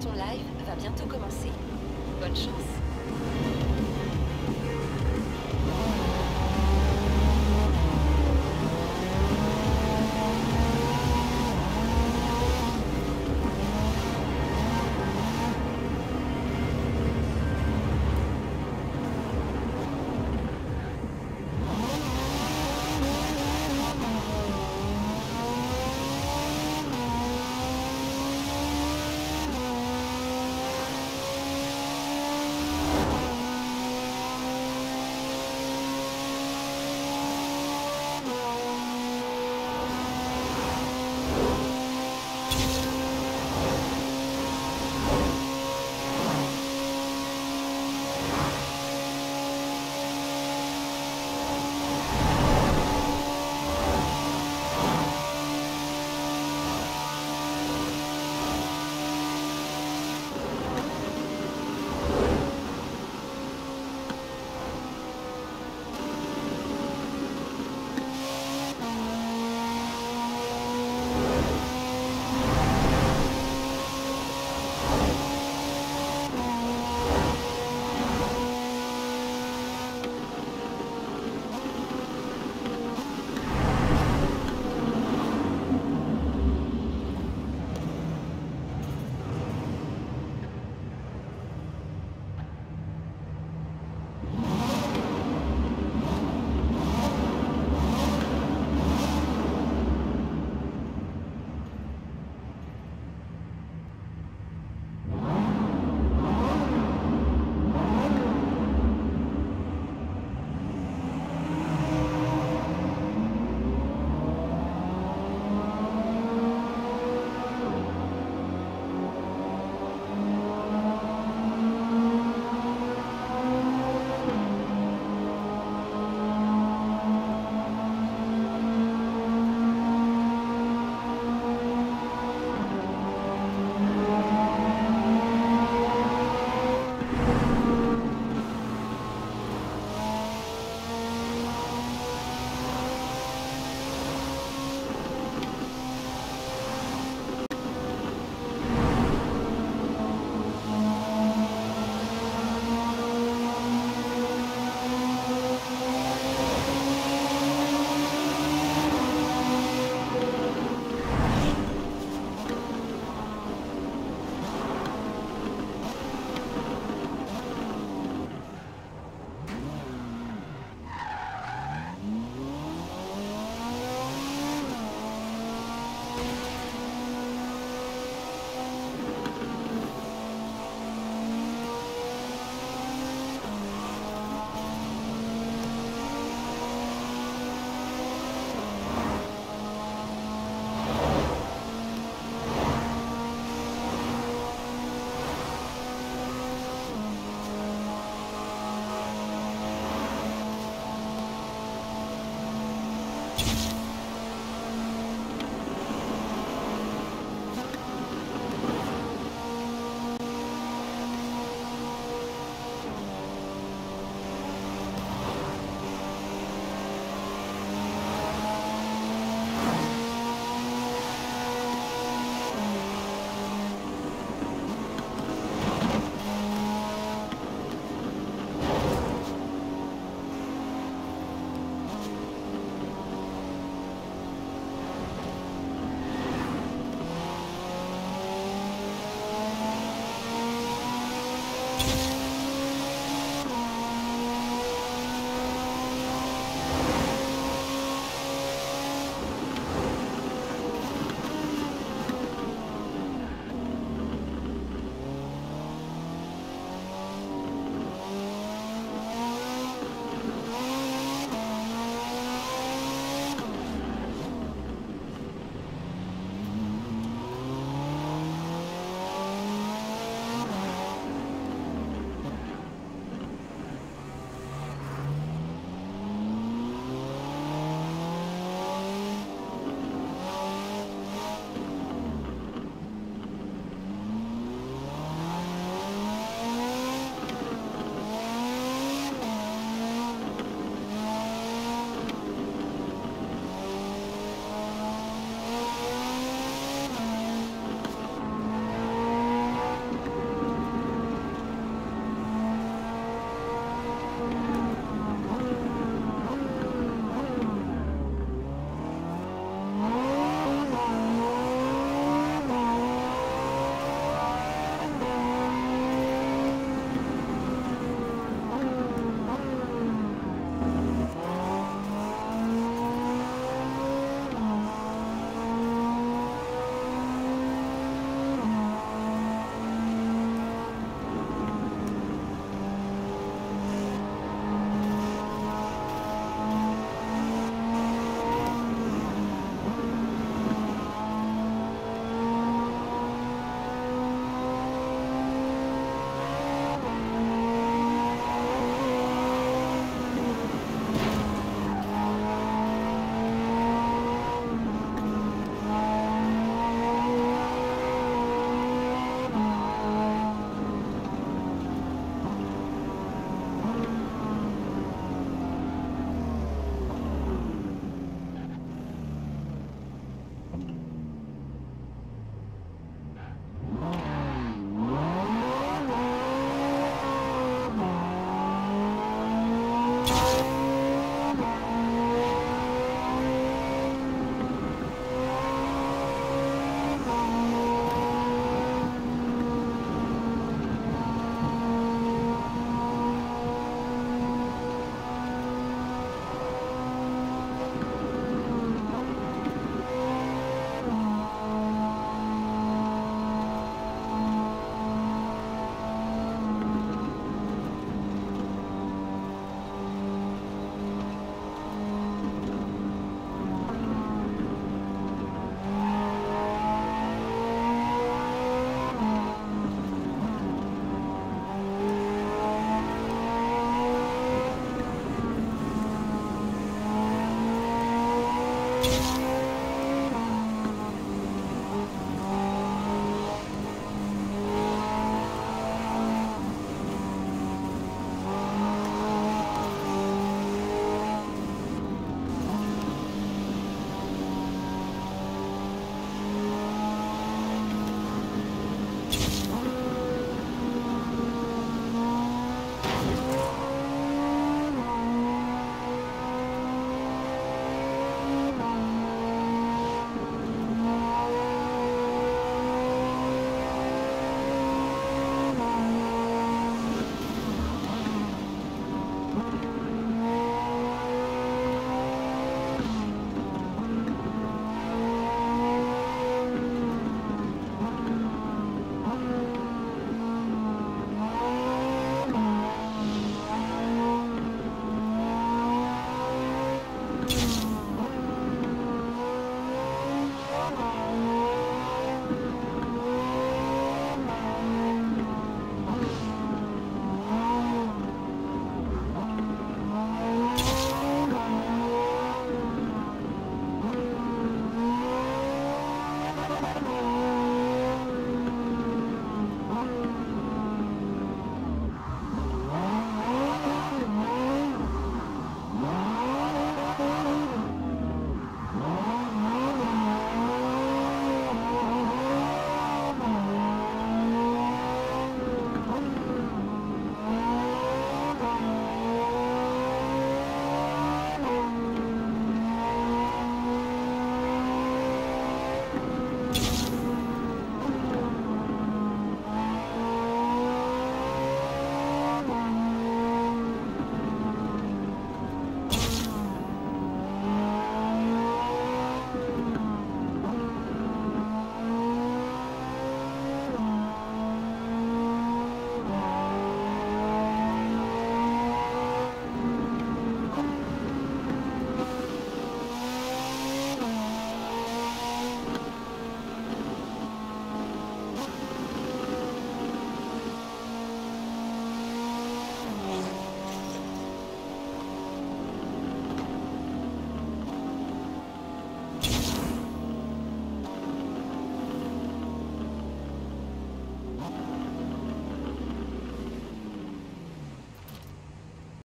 ton live va bientôt commencer. Bonne chance.